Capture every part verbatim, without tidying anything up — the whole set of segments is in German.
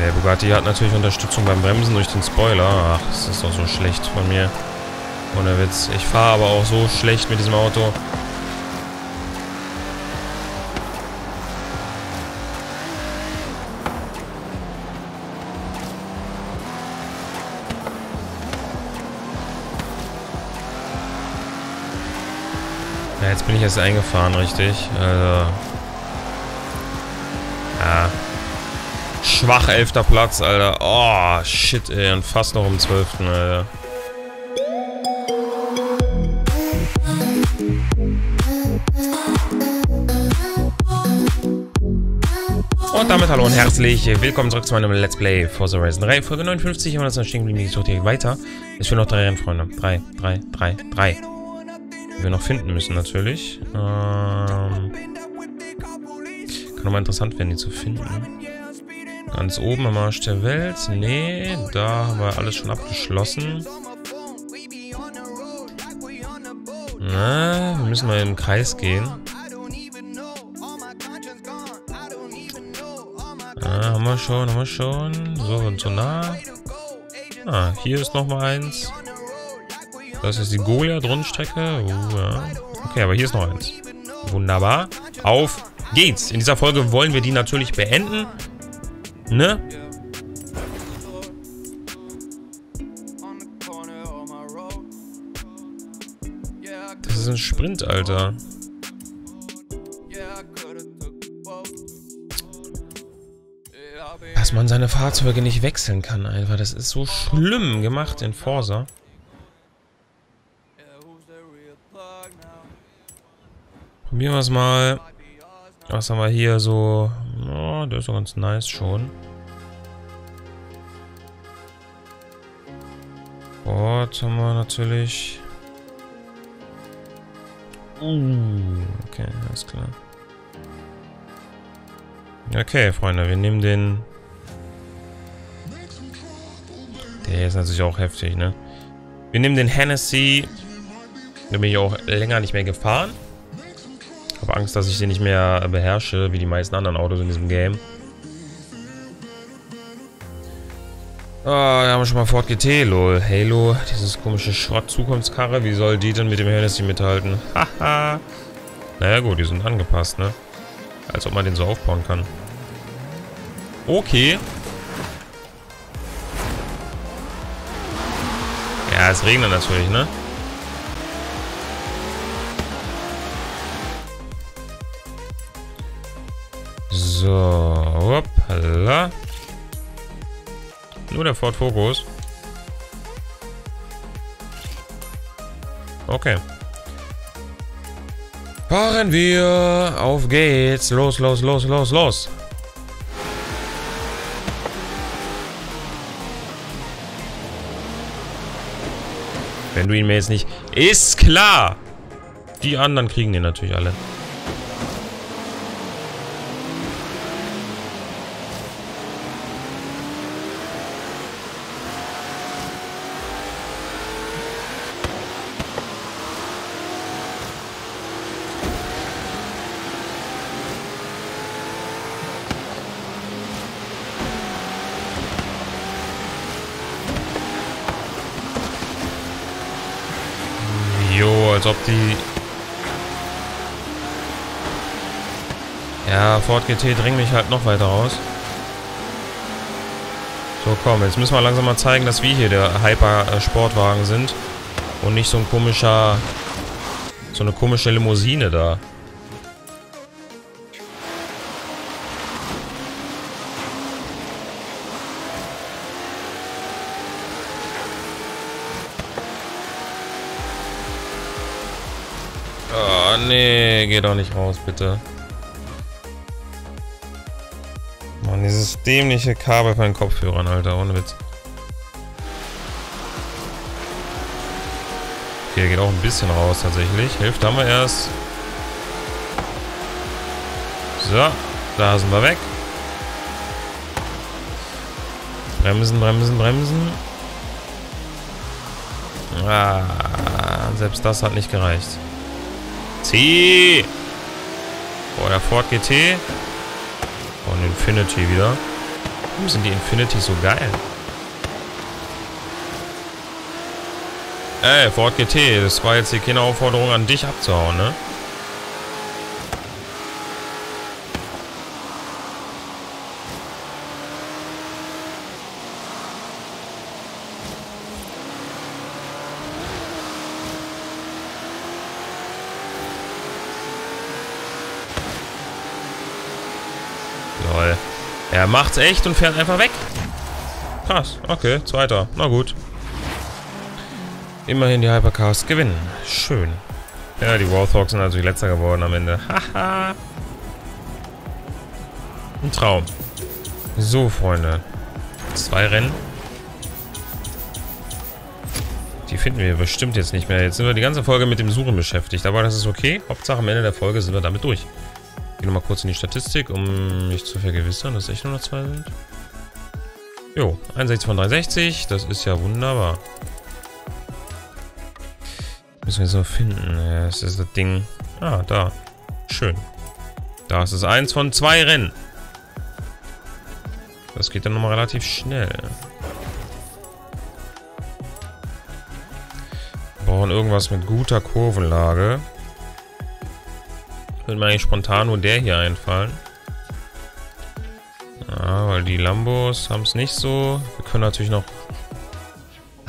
Der Bugatti hat natürlich Unterstützung beim Bremsen durch den Spoiler. Ach, das ist doch so schlecht von mir. Ohne Witz. Ich fahre aber auch so schlecht mit diesem Auto. Ja, jetzt bin ich erst eingefahren, richtig. Also, ja. Schwach elfter Platz, Alter. Oh, shit, ey. Und fast noch im zwölften Alter. Und damit hallo und herzlich willkommen zurück zu meinem Let's Play Forza Horizon drei, Folge neunundfünfzig. Haben wir das noch stehen geblieben, ich suche direkt weiter. Es will noch drei Rennen, Freunde. Drei, drei, drei, drei. Die wir noch finden müssen, natürlich. Ähm, kann nochmal interessant werden, die zu finden. Ganz oben am Arsch der Welt. Nee, da haben wir alles schon abgeschlossen. Na, wir müssen mal in den Kreis gehen. Ah, haben wir schon, haben wir schon. So und so nah. Ah, hier ist nochmal eins. Das ist die Golia-Rundstrecke. Uh, ja. Okay, aber hier ist noch eins. Wunderbar. Auf geht's. In dieser Folge wollen wir die natürlich beenden. Ne? Das ist ein Sprint, Alter. Dass man seine Fahrzeuge nicht wechseln kann, einfach. Das ist so schlimm gemacht in Forza. Probieren wir es mal. Was haben wir hier so? Oh, das ist doch ganz nice schon. Ford haben wir natürlich. Uh, okay, alles klar. Okay, Freunde, wir nehmen den. Der ist natürlich auch heftig, ne? Wir nehmen den Hennessey. Da bin ich auch länger nicht mehr gefahren. Ich habe Angst, dass ich den nicht mehr beherrsche, wie die meisten anderen Autos in diesem Game. Ah, da haben wir schon mal Ford G T, lol. Halo, dieses komische Schrott-Zukunftskarre, wie soll die denn mit dem Hennessey mithalten? Haha. Naja gut, die sind angepasst, ne? Als ob man den so aufbauen kann. Okay. Ja, es regnet natürlich, ne? So, hoppala. Nur der Ford Focus. Okay. Fahren wir. Auf geht's. Los, los, los, los, los. Wenn du ihn mir jetzt nicht... Ist klar! Die anderen kriegen den natürlich alle. Als ob die... Ja, Ford G T drängt mich halt noch weiter raus. So, komm, jetzt müssen wir langsam mal zeigen, dass wir hier der Hyper-Sportwagen sind. Und nicht so ein komischer... So eine komische Limousine da. Nee, geh doch nicht raus, bitte. Mann, dieses dämliche Kabel von den Kopfhörern, Alter, ohne Witz. Okay, der geht auch ein bisschen raus, tatsächlich. Hälfte haben wir erst. So, da sind wir weg. Bremsen, bremsen, bremsen. Ah, selbst das hat nicht gereicht. Zieh! Boah, der Ford G T. Und Infinity wieder. Warum sind die Infinity so geil? Ey, Ford G T, das war jetzt hier keine Aufforderung an dich abzuhauen, ne? Lol. Er macht's echt und fährt einfach weg. Krass, okay, zweiter. Na gut. Immerhin die Hypercars gewinnen. Schön. Ja, die Warthogs sind natürlich letzter geworden am Ende. Haha. Ein Traum. So, Freunde. Zwei Rennen. Die finden wir bestimmt jetzt nicht mehr. Jetzt sind wir die ganze Folge mit dem Suchen beschäftigt. Aber das ist okay. Hauptsache am Ende der Folge sind wir damit durch. Ich gehe nochmal kurz in die Statistik, um mich zu vergewissern, dass echt nur noch zwei sind. Jo, einundsechzig von dreihundertsechzig. Das ist ja wunderbar. Müssen wir so finden. Ja, das ist das Ding. Ah, da. Schön. Da ist es eins von zwei Rennen. Das geht dann nochmal relativ schnell. Wir brauchen irgendwas mit guter Kurvenlage. Würde mir eigentlich spontan nur der hier einfallen. Ah, weil die Lambos haben es nicht so. Wir können natürlich noch...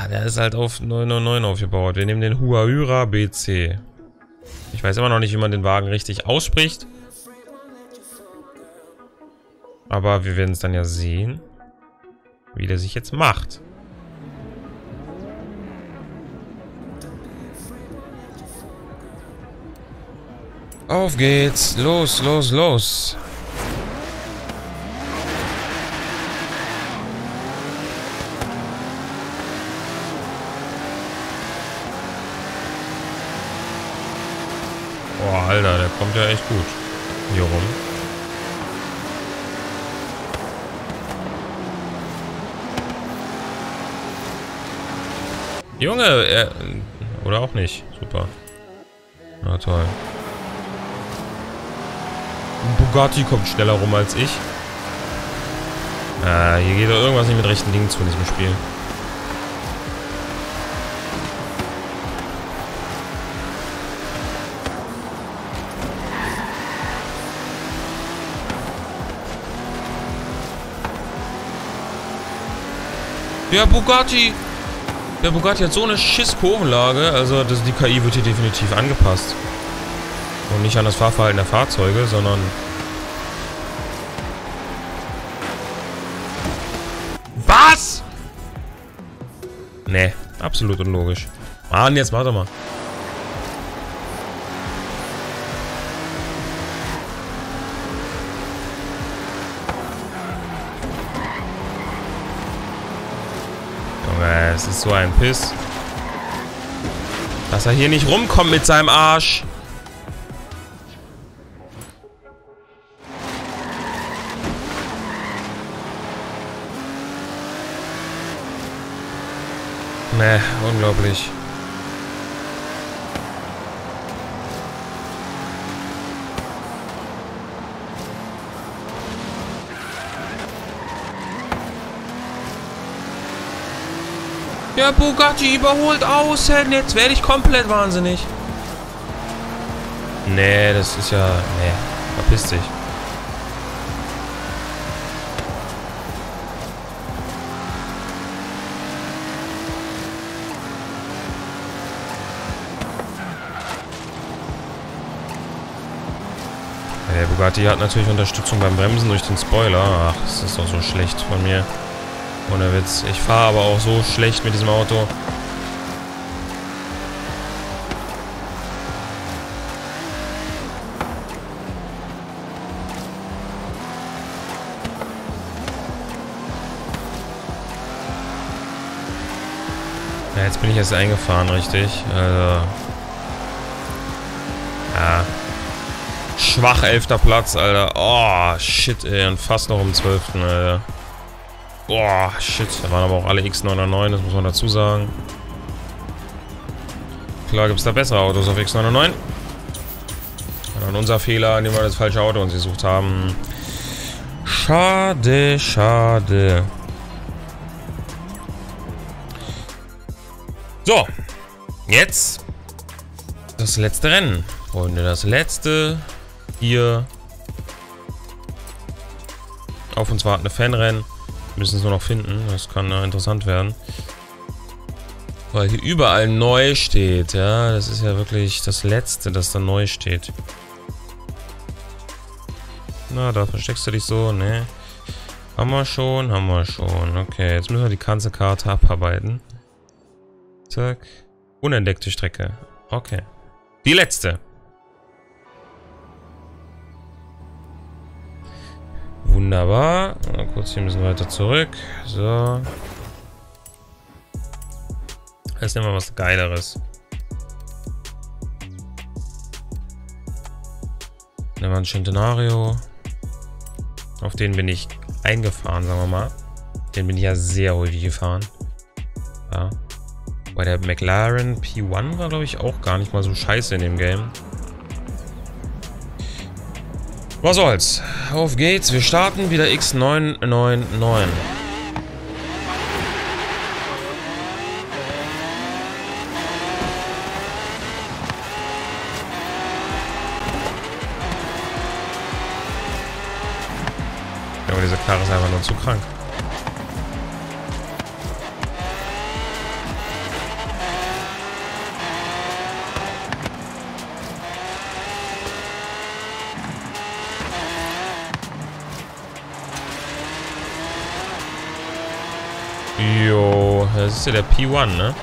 Ah, der ist halt auf neun neun neun aufgebaut. Wir nehmen den Huayra B C. Ich weiß immer noch nicht, wie man den Wagen richtig ausspricht. Aber wir werden es dann ja sehen, wie der sich jetzt macht. Auf geht's. Los, los, los. Boah, Alter, der kommt ja echt gut hier rum. Junge, er, oder auch nicht. Super. Na toll. Bugatti kommt schneller rum als ich. Ah, hier geht doch irgendwas nicht mit rechten Dingen zu in diesem Spiel. Der Bugatti! Der Bugatti hat so eine Schiss-Kurvenlage, also das, die K I wird hier definitiv angepasst. Und nicht an das Fahrverhalten der Fahrzeuge, sondern... Was? Nee, absolut unlogisch. Mann, jetzt mach doch mal. Es ist so ein Piss. Dass er hier nicht rumkommt mit seinem Arsch. Ne, unglaublich. Der Bugatti überholt außen. Jetzt werde ich komplett wahnsinnig. Nee, das ist ja... Nee, verpiss dich. Der Bugatti hat natürlich Unterstützung beim Bremsen durch den Spoiler. Ach, das ist doch so schlecht von mir. Ohne Witz. Ich fahre aber auch so schlecht mit diesem Auto. Ja, jetzt bin ich erst eingefahren, richtig. Also. Ja. Schwach, elfter Platz, Alter. Oh, shit, ey. Und fast noch um zwölften Alter. Boah, shit. Da waren aber auch alle X neunundneunzig, das muss man dazu sagen. Klar gibt es da bessere Autos auf X neunundneunzig. Und unser Fehler, indem wir das falsche Auto uns gesucht haben. Schade, schade. So, jetzt das letzte Rennen, Freunde. Das letzte hier auf uns wartende Fanrennen. Wir müssen es nur noch finden. Das kann ja interessant werden. Weil hier überall neu steht. Ja, das ist ja wirklich das letzte, das da neu steht. Na, da versteckst du dich so, ne? Haben wir schon, haben wir schon. Okay, jetzt müssen wir die ganze Karte abarbeiten. Zack. Unentdeckte Strecke. Okay. Die letzte. Wunderbar. Mal kurz hier ein bisschen weiter zurück. So. Jetzt nehmen wir was Geileres. Nehmen wir ein Centenario. Auf den bin ich eingefahren, sagen wir mal. Den bin ich ja sehr häufig gefahren. Ja. Bei der McLaren P eins war, glaube ich, auch gar nicht mal so scheiße in dem Game. Was soll's? Auf geht's. Wir starten wieder X neun neun neun. Aber diese Karre ist einfach nur zu krank. Jo, das ist ja der P eins, ne?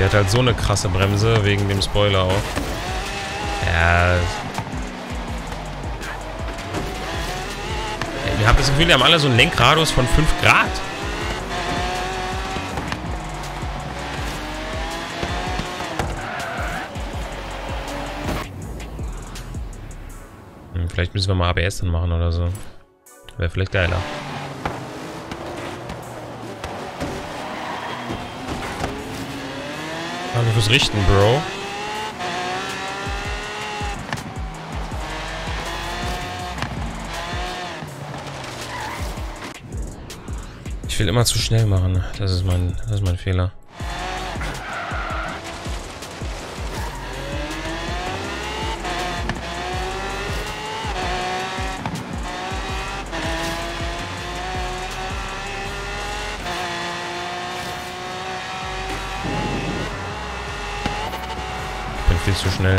Der hat halt so eine krasse Bremse, wegen dem Spoiler auch. Ja. Ich habe das Gefühl, die haben alle so einen Lenkradius von fünf Grad. Hm, vielleicht müssen wir mal A B S dann machen oder so. Wäre vielleicht geiler. Danke fürs Richten, Bro. Ich will immer zu schnell machen. Das ist mein, das ist mein Fehler. Ich bin viel zu schnell.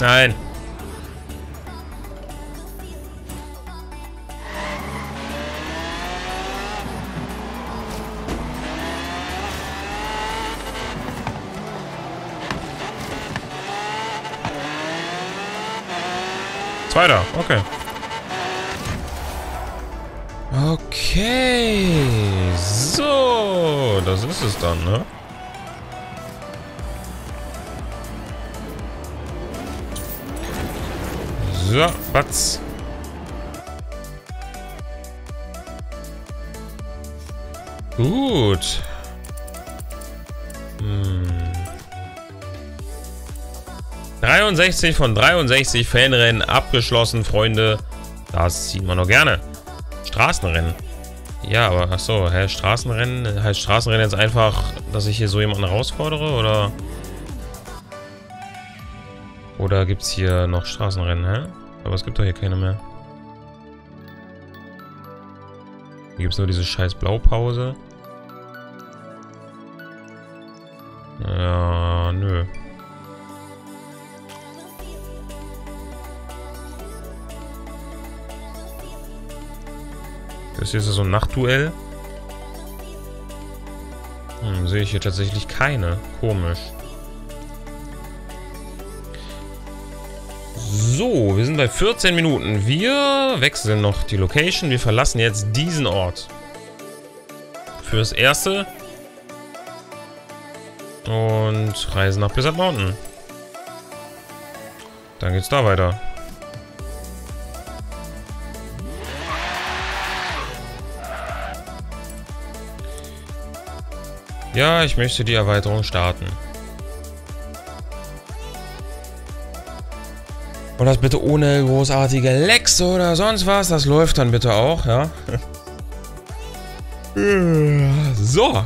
Nein. Zweiter, okay. Okay. So, das ist es dann, ne? So, was? Gut. Hm. dreiundsechzig von dreiundsechzig Fanrennen abgeschlossen, Freunde. Das sieht man doch gerne. Straßenrennen. Ja, aber achso, hä, Straßenrennen? Heißt Straßenrennen jetzt einfach, dass ich hier so jemanden herausfordere, oder? Oder gibt es hier noch Straßenrennen, hä? Aber es gibt doch hier keine mehr. Hier gibt es nur diese scheiß Blaupause. Ja, nö. Das hier ist so ein Nachtduell. Hm, sehe ich hier tatsächlich keine. Komisch. So, wir sind bei vierzehn Minuten. Wir wechseln noch die Location. Wir verlassen jetzt diesen Ort. Fürs Erste. Und reisen nach Blizzard Mountain. Dann geht's da weiter. Ja, ich möchte die Erweiterung starten. Und das bitte ohne großartige Lecks oder sonst was. Das läuft dann bitte auch, ja. So.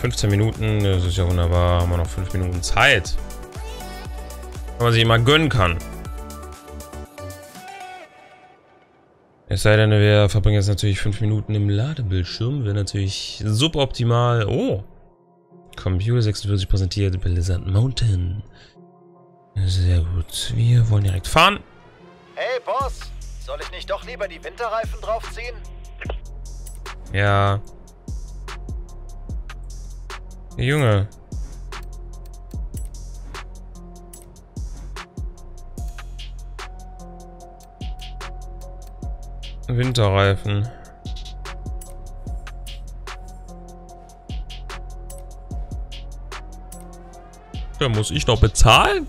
fünfzehn Minuten, das ist ja wunderbar. Haben wir noch fünf Minuten Zeit. Wenn man sich immer gönnen kann. Es sei denn, wir verbringen jetzt natürlich fünf Minuten im Ladebildschirm. Wäre natürlich suboptimal. Oh! Computer sechsundvierzig präsentiert Blizzard Mountain. Sehr gut. Wir wollen direkt fahren. Hey, Boss! Soll ich nicht doch lieber die Winterreifen draufziehen? Ja. Hey, Junge. Winterreifen. Da muss ich noch bezahlen?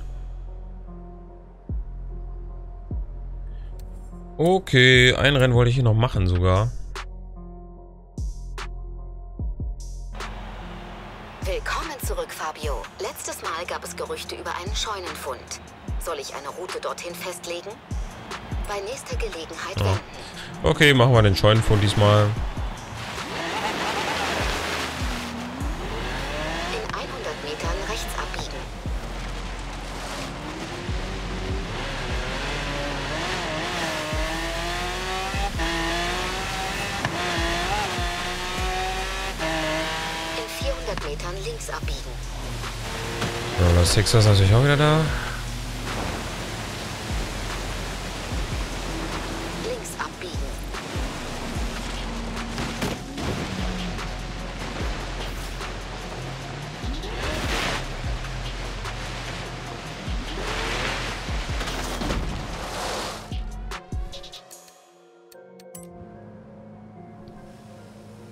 Okay, ein Rennen wollte ich hier noch machen sogar. Willkommen zurück, Fabio. Letztes Mal gab es Gerüchte über einen Scheunenfund. Soll ich eine Route dorthin festlegen? Bei nächster Gelegenheit wenden. Oh. Okay, machen wir den Scheunenfund diesmal. In hundert Metern rechts abbiegen. In vierhundert Metern links abbiegen. So, das Sixer ist natürlich auch wieder da.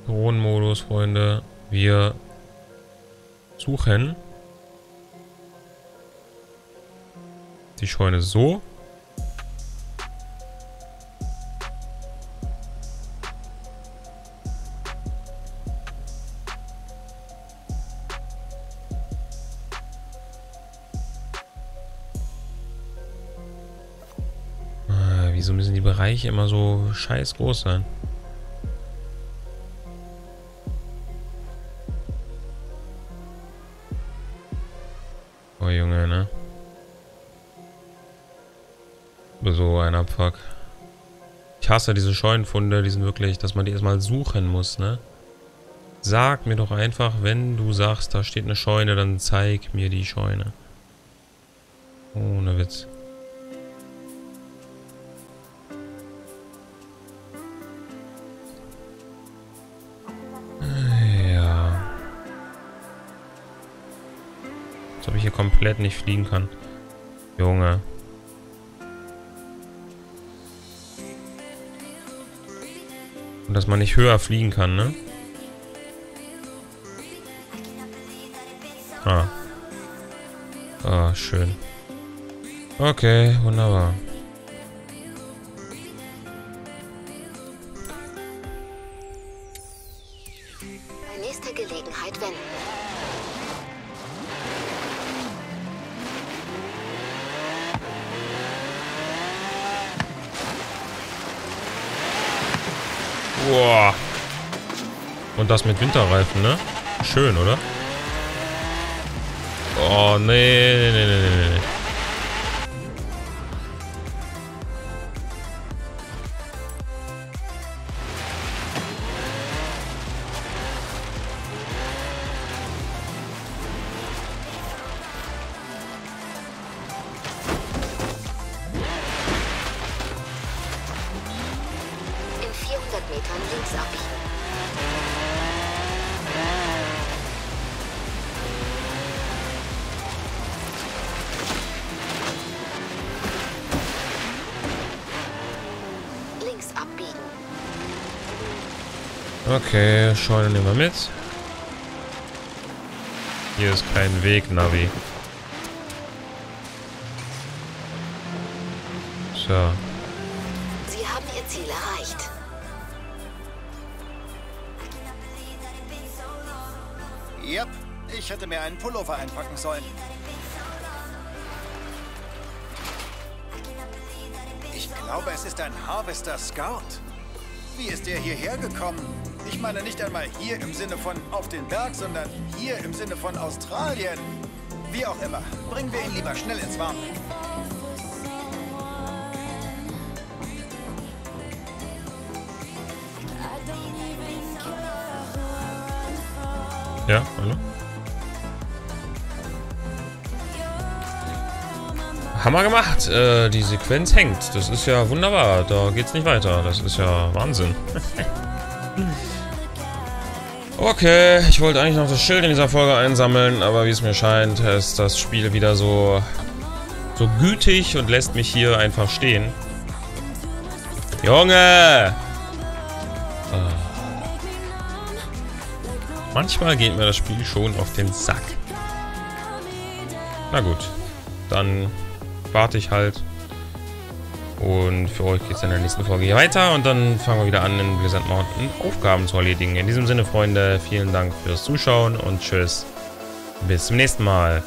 Drohnenmodus, Freunde. Wir suchen die Scheune so. Ah, wieso müssen die Bereiche immer so scheiß groß sein? Junge, ne? So ein Abfuck. Ich hasse diese Scheunenfunde, die sind wirklich, dass man die erstmal suchen muss, ne? Sag mir doch einfach, wenn du sagst, da steht eine Scheune, dann zeig mir die Scheune. Ohne Witz. Ob ich hier komplett nicht fliegen kann. Junge. Und dass man nicht höher fliegen kann, ne? Ah. Ah, schön. Okay, wunderbar. Bei nächster Gelegenheit wenden. Boah. Und das mit Winterreifen, ne? Schön, oder? Oh, nee, nee, nee, nee, nee. Okay, Scheune nehmen wir mit. Hier ist kein Weg, Navi. So. Sie haben ihr Ziel erreicht. Ja, ich hätte mir einen Pullover einpacken sollen. Ich glaube, es ist ein Harvester-Scout. Wie ist der hierher gekommen? Ich meine nicht einmal hier im Sinne von auf den Berg, sondern hier im Sinne von Australien. Wie auch immer, bringen wir ihn lieber schnell ins Warme. Ja, hallo? Hammer gemacht! Äh, die Sequenz hängt. Das ist ja wunderbar. Da geht's nicht weiter. Das ist ja Wahnsinn. Okay, ich wollte eigentlich noch das Schild in dieser Folge einsammeln, aber wie es mir scheint, ist das Spiel wieder so, so gütig und lässt mich hier einfach stehen. Junge! Äh. Manchmal geht mir das Spiel schon auf den Sack. Na gut, dann warte ich halt. Und für euch geht es in der nächsten Folge hier weiter und dann fangen wir wieder an, in Blizzard Mountain Aufgaben zu erledigen. In diesem Sinne, Freunde, vielen Dank fürs Zuschauen und tschüss. Bis zum nächsten Mal.